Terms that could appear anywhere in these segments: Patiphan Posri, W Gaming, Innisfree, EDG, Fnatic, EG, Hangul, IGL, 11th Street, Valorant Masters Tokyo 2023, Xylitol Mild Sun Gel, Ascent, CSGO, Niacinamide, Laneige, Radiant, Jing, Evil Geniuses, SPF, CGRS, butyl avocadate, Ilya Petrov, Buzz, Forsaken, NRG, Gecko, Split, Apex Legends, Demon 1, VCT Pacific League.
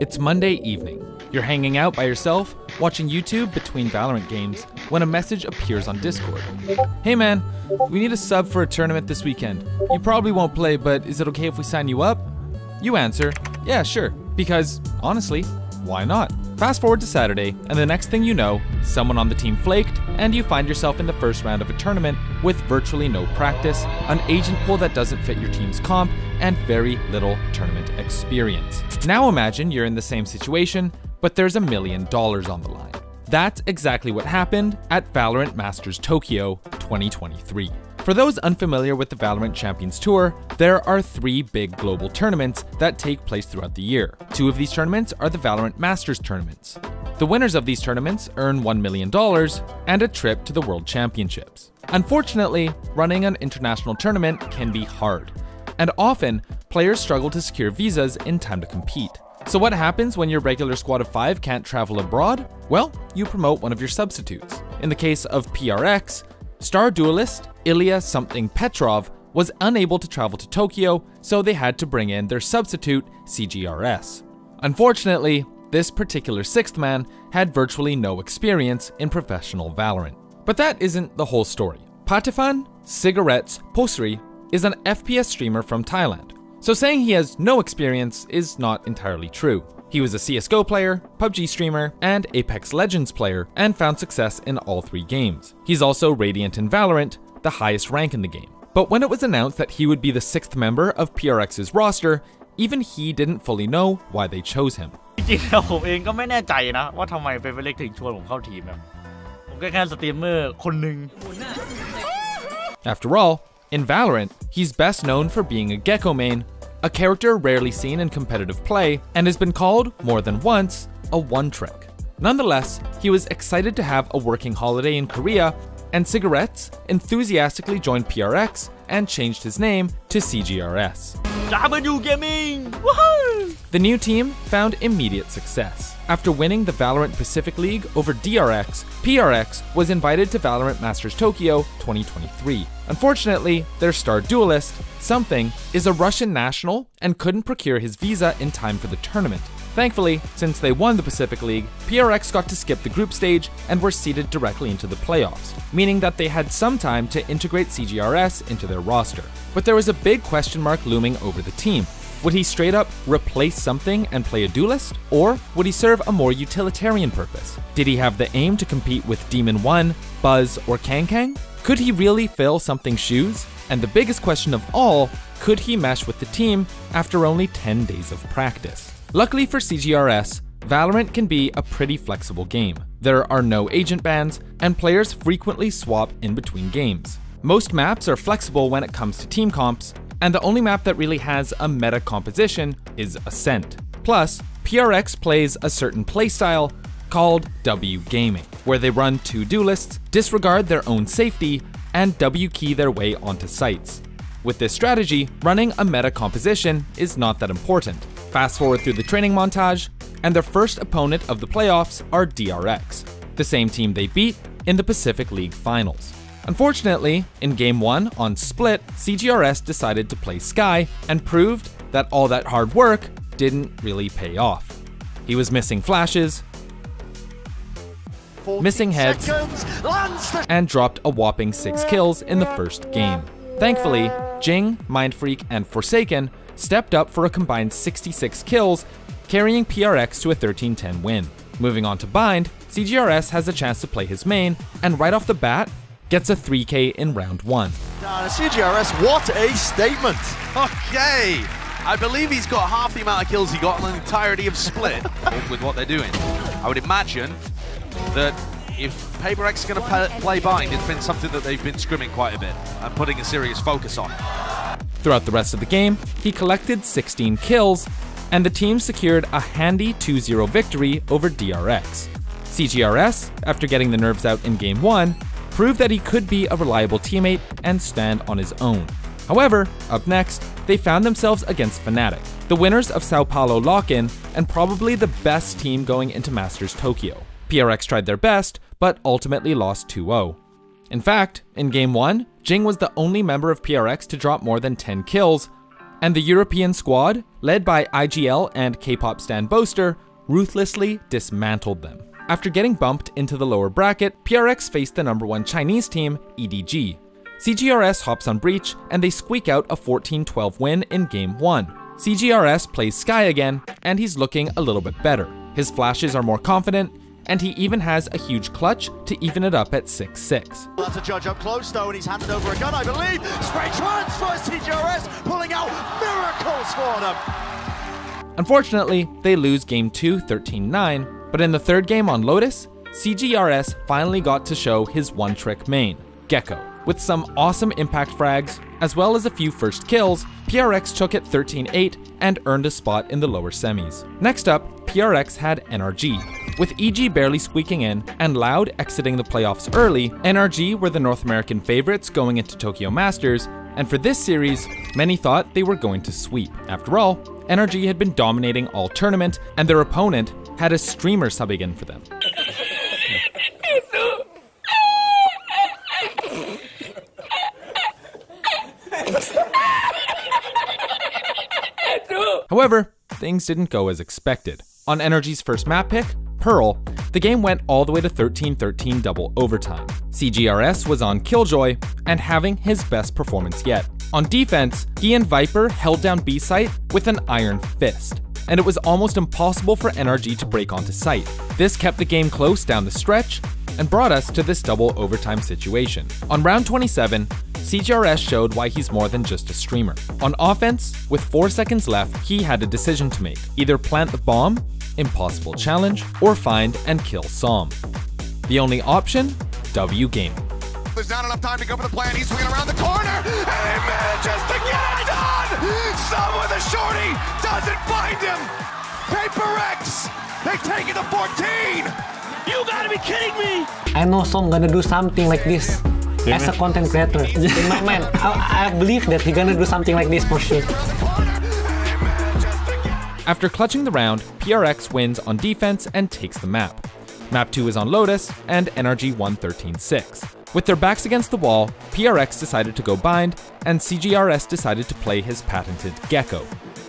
It's Monday evening. You're hanging out by yourself, watching YouTube between Valorant games, when a message appears on Discord. Hey man, we need a sub for a tournament this weekend. You probably won't play, but is it okay if we sign you up? You answer, yeah, sure, because honestly, why not? Fast forward to Saturday, and the next thing you know, someone on the team flaked, and you find yourself in the first round of a tournament with virtually no practice, an agent pool that doesn't fit your team's comp, and very little tournament experience. Now imagine you're in the same situation, but there's $1 million on the line. That's exactly what happened at Valorant Masters Tokyo 2023. For those unfamiliar with the Valorant Champions Tour, there are 3 big global tournaments that take place throughout the year. 2 of these tournaments are the Valorant Masters tournaments. The winners of these tournaments earn $1 million and a trip to the World Championships. Unfortunately, running an international tournament can be hard, and often players struggle to secure visas in time to compete. So what happens when your regular squad of 5 can't travel abroad? Well, you promote one of your substitutes. In the case of PRX, star duelist Ilya Petrov was unable to travel to Tokyo, so they had to bring in their substitute, CGRS. Unfortunately, this particular 6th man had virtually no experience in professional Valorant. But that isn't the whole story. Patiphan Posri is an FPS streamer from Thailand, so saying he has no experience is not entirely true. He was a CSGO player, PUBG streamer, and Apex Legends player, and found success in all 3 games. He's also Radiant in Valorant, the highest rank in the game. But when it was announced that he would be the 6th member of PRX's roster, even he didn't fully know why they chose him. After all, in Valorant, he's best known for being a Gecko main, a character rarely seen in competitive play, and has been called, more than once, a one-trick. Nonetheless, he was excited to have a working holiday in Korea, and Cigarettes enthusiastically joined PRX and changed his name to CGRS. W Gaming! Woohoo! The new team found immediate success. After winning the Valorant Pacific League over DRX, PRX was invited to Valorant Masters Tokyo 2023. Unfortunately, their star duelist, Something, is a Russian national and couldn't procure his visa in time for the tournament. Thankfully, since they won the Pacific League, PRX got to skip the group stage and were seeded directly into the playoffs, meaning that they had some time to integrate CGRS into their roster. But there was a big question mark looming over the team. Would he straight up replace Something and play a duelist? Or would he serve a more utilitarian purpose? Did he have the aim to compete with Demon 1, Buzz, or Kang Kang? Could he really fill Something's shoes? And the biggest question of all, could he mesh with the team after only 10 days of practice? Luckily for CGRS, Valorant can be a pretty flexible game. There are no agent bans, and players frequently swap in between games. Most maps are flexible when it comes to team comps, and the only map that really has a meta composition is Ascent. Plus, PRX plays a certain playstyle called W Gaming, where they run 2 duelists, disregard their own safety, and W key their way onto sites. With this strategy, running a meta composition is not that important. Fast forward through the training montage, and their first opponent of the playoffs are DRX, the same team they beat in the Pacific League Finals. Unfortunately, in Game 1 on Split, CGRS decided to play Sky and proved that all that hard work didn't really pay off. He was missing flashes, missing heads, and dropped a whopping 6 kills in the first game. Thankfully, Jing, Mindfreak, and Forsaken stepped up for a combined 66 kills, carrying PRX to a 13-10 win. Moving on to Bind, CGRS has a chance to play his main, and right off the bat, gets a 3K in round 1. CGRS, what a statement! Okay, I believe he's got half the amount of kills he got on the entirety of Split with what they're doing. I would imagine that if Paper Rex is going to play Bind, it's been something that they've been scrimming quite a bit and putting a serious focus on. Throughout the rest of the game, he collected 16 kills, and the team secured a handy 2-0 victory over DRX. CGRS, after getting the nerves out in Game 1, proved that he could be a reliable teammate and stand on his own. However, up next, they found themselves against Fnatic, the winners of Sao Paulo Lock-In and probably the best team going into Masters Tokyo. PRX tried their best, but ultimately lost 2-0. In fact, in Game 1, Jing was the only member of PRX to drop more than 10 kills, and the European squad, led by IGL and K-pop stan Boaster, ruthlessly dismantled them. After getting bumped into the lower bracket, PRX faced the #1 Chinese team, EDG. CGRS hops on Breach, and they squeak out a 14-12 win in Game 1. CGRS plays Sky again, and he's looking a little bit better. His flashes are more confident, and he even has a huge clutch to even it up at 6-6. That's a judge up close, though, and he's handed over a gun, I believe. Straight runs for CGRS, pulling out miracles for them. Unfortunately, they lose Game 2 13-9. But in the third game on Lotus, CGRS finally got to show his one-trick main, Gecko. With some awesome impact frags, as well as a few first kills, PRX took it 13-8 and earned a spot in the lower semis. Next up, PRX had NRG. With EG barely squeaking in and Loud exiting the playoffs early, NRG were the North American favorites going into Tokyo Masters, and for this series, many thought they were going to sweep. After all, NRG had been dominating all tournament, and their opponent had a streamer subbing in for them. However, things didn't go as expected. On NRG's first map pick, Pearl, the game went all the way to 13-13 double overtime. CGRS was on Killjoy and having his best performance yet. On defense, he and Viper held down B site with an iron fist, and it was almost impossible for NRG to break onto site. This kept the game close down the stretch and brought us to this double overtime situation. On round 27, CGRS showed why he's more than just a streamer. On offense, with 4 seconds left, he had a decision to make. Either plant the bomb, impossible challenge, or find and kill Som. The only option, W Gaming. There's not enough time to go for the plan. He's swinging around the corner, and they manage to get it done! Some with a shorty doesn't find him! Paper Rex, they take it to 14! You gotta be kidding me! I know Som gonna do something like this. As a content creator, in my mind, I believe that he's gonna do something like this for sure. After clutching the round, PRX wins on defense and takes the map. Map 2 is on Lotus, and NRG won 13-6. With their backs against the wall, PRX decided to go Bind, and CGRS decided to play his patented Gecko.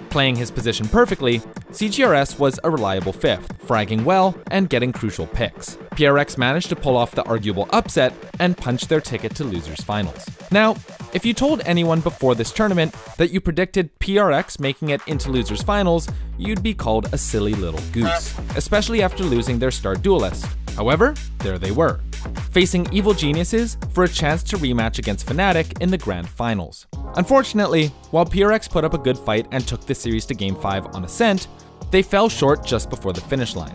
Playing his position perfectly, CGRS was a reliable fifth, fragging well and getting crucial picks. PRX managed to pull off the arguable upset and punch their ticket to losers finals. Now, if you told anyone before this tournament that you predicted PRX making it into losers finals, you'd be called a silly little goose, especially after losing their star duelist. However, there they were, facing Evil Geniuses for a chance to rematch against Fnatic in the grand finals. Unfortunately, while PRX put up a good fight and took the series to Game 5 on Ascent, they fell short just before the finish line,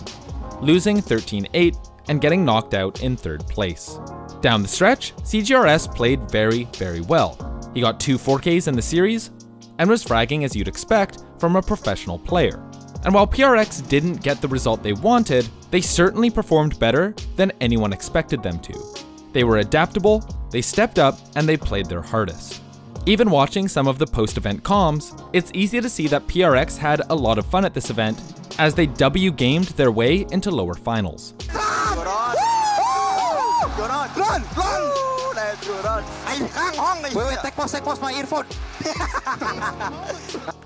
losing 13-8 and getting knocked out in third place. Down the stretch, CGRS played very well. He got two 4Ks in the series and was fragging as you'd expect from a professional player. And while PRX didn't get the result they wanted, they certainly performed better than anyone expected them to. They were adaptable, they stepped up, and they played their hardest. Even watching some of the post-event comms, it's easy to see that PRX had a lot of fun at this event as they W-gamed their way into lower finals.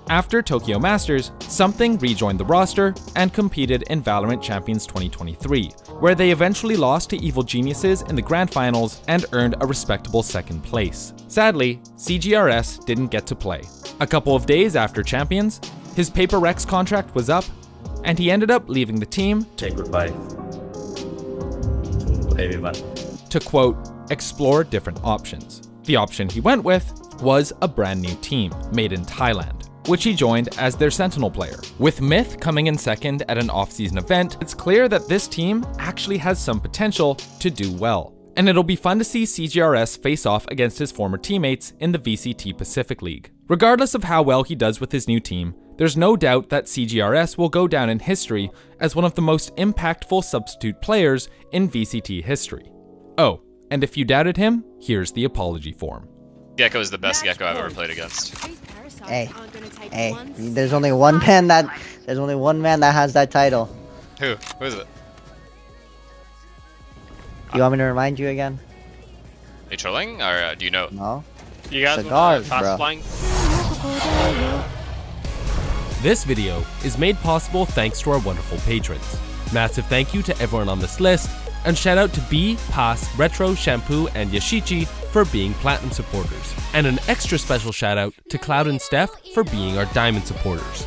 After Tokyo Masters, Something rejoined the roster and competed in Valorant Champions 2023, where they eventually lost to Evil Geniuses in the grand finals and earned a respectable second place. Sadly, CGRS didn't get to play. A couple of days after Champions, his Paper Rex contract was up, and he ended up leaving the team to goodbye to everyone, to quote, explore different options. The option he went with was a brand new team made in Thailand, which he joined as their Sentinel player. With Myth coming in second at an off-season event, it's clear that this team actually has some potential to do well. And it'll be fun to see CGRS face off against his former teammates in the VCT Pacific League. Regardless of how well he does with his new team, there's no doubt that CGRS will go down in history as one of the most impactful substitute players in VCT history. Oh, and if you doubted him, here's the apology form. Gecko is the best Gecko I've ever played against. Hey, there's only one man that has that title. Who? Who is it? You want me to remind you again? Are you trolling, or do you know? No. You guys want to fast flying? This video is made possible thanks to our wonderful patrons. Massive thank you to everyone on this list, and shout out to B, Pass, Retro, Shampoo, and Yashichi for being Platinum supporters, and an extra special shout out to Cloud and Steph for being our Diamond supporters.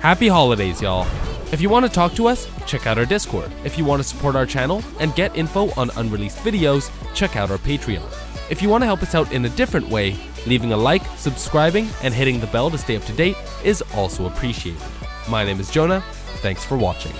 Happy holidays, y'all! If you want to talk to us, check out our Discord. If you want to support our channel and get info on unreleased videos, check out our Patreon. If you want to help us out in a different way, leaving a like, subscribing, and hitting the bell to stay up to date is also appreciated. My name is Jonah, thanks for watching.